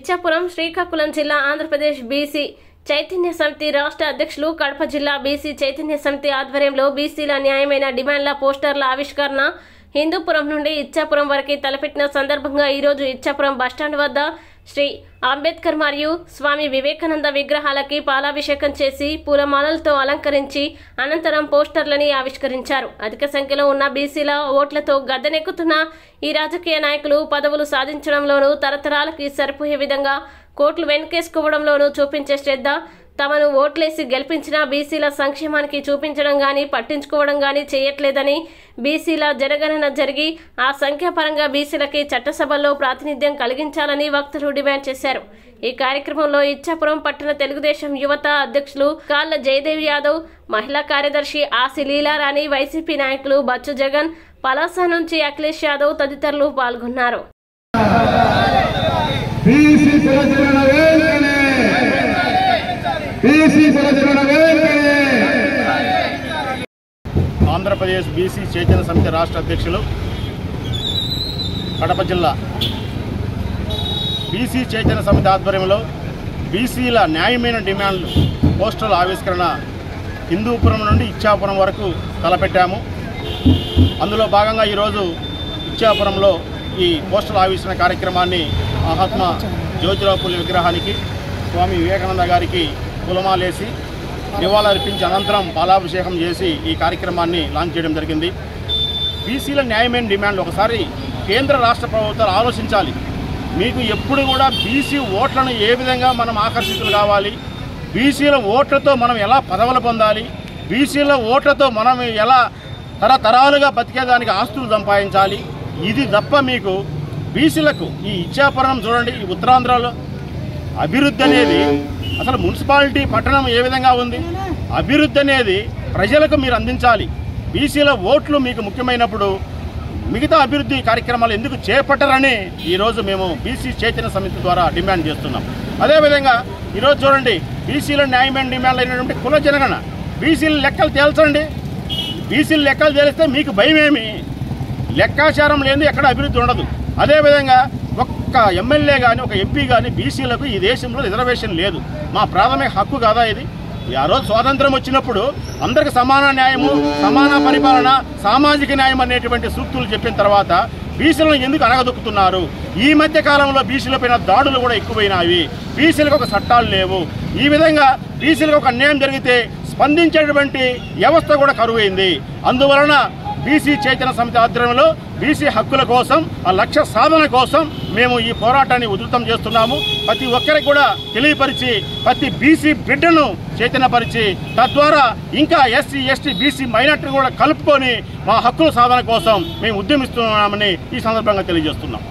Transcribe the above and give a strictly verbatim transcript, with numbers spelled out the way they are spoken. ఇచ్చాపురం శ్రీకాకుళం జిల్లా ఆంధ్రప్రదేశ్ బీసీ చైతన్య సమితి రాష్ట్ర అధ్యక్షులు కడప జిల్లా బీసీ చైతన్య సమితి ఆధ్వర్యంలో బీసీల న్యాయమైన డిమాండ్ల పోస్టర్ల ఆవిష్కరణ హిందూపురం నుండి ఇచ్చాపురం వరకు తలపెట్టిన సందర్భంగా ఈ రోజు ఇచ్చాపురం బస్టాండ్ వద్ద శ్రీ అంబేద్కర్ మరియు స్వామి వివేకానంద విగ్రహాలకి పాలాభిషేకం చేసి పూలమాలలతో అలంకరించి అనంతరం పోస్టర్లని ఆవిష్కరించారు. అధిక సంఖ్యలో ఉన్న బీసీల ఓట్లతో గద్దెనెక్కుతున్న ఈ రాజకీయ నాయకులు పదవులు సాధించడంలోనూ తరతరాలకు సరిపోయే విధంగా కోట్లు వెనకేసుకోవడంలోనూ చూపించే శ్రద్ధ తమను ఓట్లేసి గెలిపించిన బీసీల సంక్షేమానికి చూపించడం కానీ పట్టించుకోవడం కానీ చేయట్లేదని, బీసీల జనగణన జరిగి ఆ సంఖ్యాపరంగా బీసీలకి చట్టసభల్లో ప్రాతినిధ్యం కలిగించాలని వక్తలు డిమాండ్ చేశారు. ఈ కార్యక్రమంలో ఇచ్చాపురం పట్టణ తెలుగుదేశం యువత అధ్యక్షులు కాళ్ళ జయదేవి యాదవ్, మహిళా కార్యదర్శి ఆసి లీలారాణి, వైసీపీ నాయకులు బచ్చు జగన్, పలాస నుంచి అఖిలేష్ యాదవ్ తదితరులు పాల్గొన్నారు. ఆంధ్రప్రదేశ్ బీసీ చైతన్య సమితి రాష్ట్ర అధ్యక్షులు కడప జిల్లా బీసీ చైతన్య సమితి ఆధ్వర్యంలో బీసీల న్యాయమైన డిమాండ్లు పోస్టర్ల ఆవిష్కరణ హిందూపురం నుండి ఇచ్చాపురం వరకు తలపెట్టాము. అందులో భాగంగా ఈరోజు ఇచ్చాపురంలో ఈ పోస్టర్ల ఆవిష్కరణ కార్యక్రమాన్ని మహాత్మా జ్యోతిరావు పూలే విగ్రహానికి స్వామి వివేకానంద గారికి పూలమాలేసి నివాళులర్పించి అనంతరం పాలాభిషేకం చేసి ఈ కార్యక్రమాన్ని లాంచ్ చేయడం జరిగింది. బీసీల న్యాయమైన డిమాండ్లు ఒకసారి కేంద్ర రాష్ట్ర ప్రభుత్వాలు ఆలోచించాలి. మీకు ఎప్పుడు కూడా బీసీ ఓట్లను ఏ విధంగా మనం ఆకర్షితులు కావాలి, బీసీల ఓట్లతో మనం ఎలా పదవులు పొందాలి, బీసీల ఓట్లతో మనం ఎలా తరతరాలుగా బతికేదానికి ఆస్తులు సంపాదించాలి, ఇది తప్ప మీకు బీసీలకు ఈ ఇచ్చాపురం చూడండి. ఈ ఉత్తరాంధ్రలో అభివృద్ధి అనేది అసలు మున్సిపాలిటీ పట్టణం ఏ విధంగా ఉంది, అభివృద్ధి అనేది ప్రజలకు మీరు అందించాలి. బీసీల ఓట్లు మీకు ముఖ్యమైనప్పుడు మిగతా అభివృద్ధి కార్యక్రమాలు ఎందుకు చేపట్టరని ఈరోజు మేము బీసీ చైతన్య సమితి ద్వారా డిమాండ్ చేస్తున్నాం. అదేవిధంగా ఈరోజు చూడండి, బీసీల న్యాయమైన డిమాండ్లు అయినటువంటి కుల జనగణన, బీసీల లెక్కలు తేల్చండి. బీసీల లెక్కలు తేలిస్తే మీకు భయమేమి? లెక్కాచారం లేని ఎక్కడ అభివృద్ధి ఉండదు. అదేవిధంగా ఒక్క ఎమ్మెల్యే కానీ ఒక ఎంపీ కానీ బీసీలకు ఈ దేశంలో రిజర్వేషన్ లేదు. మా ప్రాథమిక హక్కు కాదా ఇది? ఆ రోజు స్వాతంత్రం వచ్చినప్పుడు అందరికి సమాన న్యాయము, సమాన పరిపాలన, సామాజిక న్యాయం అనేటువంటి సూక్తులు చెప్పిన తర్వాత బీసీలను ఎందుకు అనగదొక్కుతున్నారు? ఈ మధ్య కాలంలో బీసీలపైన దాడులు కూడా ఎక్కువైనాయి. బీసీలకు ఒక చట్టాలు లేవు. ఈ విధంగా బీసీలకు ఒక అన్యాయం జరిగితే స్పందించేటువంటి వ్యవస్థ కూడా కరువైంది. అందువలన బీసీ చైతన్య సమితి ఆధ్వర్యంలో బీసీ హక్కుల కోసం, ఆ లక్ష్య సాధన కోసం మేము ఈ పోరాటాన్ని ఉధృతం చేస్తున్నాము. ప్రతి ఒక్కరికి కూడా తెలియపరిచి, ప్రతి బీసీ బిడ్డను చైతన్యపరిచి, తద్వారా ఇంకా ఎస్సీ ఎస్టీ బీసీ మైనార్టీని కూడా కలుపుకొని మా హక్కుల సాధన కోసం మేము ఉద్యమిస్తున్నామని ఈ సందర్భంగా తెలియజేస్తున్నాం.